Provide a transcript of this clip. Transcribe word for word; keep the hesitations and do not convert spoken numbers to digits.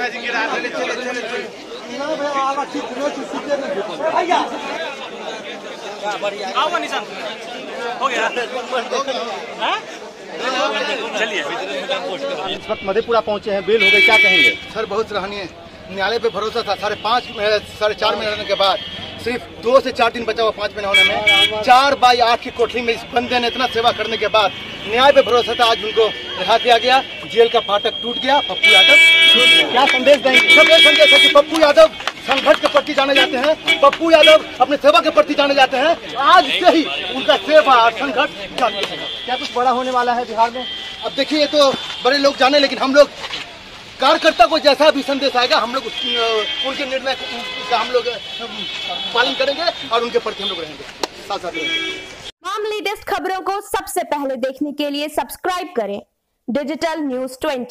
चलिए इस वक्त मधेपुरा पहुंचे हैं, बेल हो गई, क्या कहेंगे? सर बहुत सराहनीय, न्यायालय पे भरोसा था। साढ़े पाँच साढ़े चार महीने रहने के बाद सिर्फ दो से चार दिन बचा हुआ, पाँच महीने होने में चार बाई आठ की कोठरी में इस बंदे ने इतना सेवा करने के बाद न्याय पे भरोसा था, आज उनको रिहा दिया गया, जेल का फाटक टूट गया। पप्पू यादव क्या संदेश देंगे? सब एक संदेश है कि पप्पू यादव संघर्ष के प्रति जाने जाते हैं, पप्पू यादव अपने सेवा के प्रति जाने जाते हैं। आज से ही उनका सेवा और संघर्ष जारी रहेगा। क्या कुछ बड़ा होने वाला है बिहार में? अब देखिए, तो बड़े लोग जाने, लेकिन हम लोग कार्यकर्ता को जैसा भी संदेश आएगा हम लोग उनके निर्णय का हम लोग पालन करेंगे और उनके प्रति हम लोग रहेंगे, साथ साथ रहेंगे। तमाम लेटेस्ट खबरों को सबसे पहले देखने के लिए सब्सक्राइब करें डिजिटल न्यूज ट्वेंटी।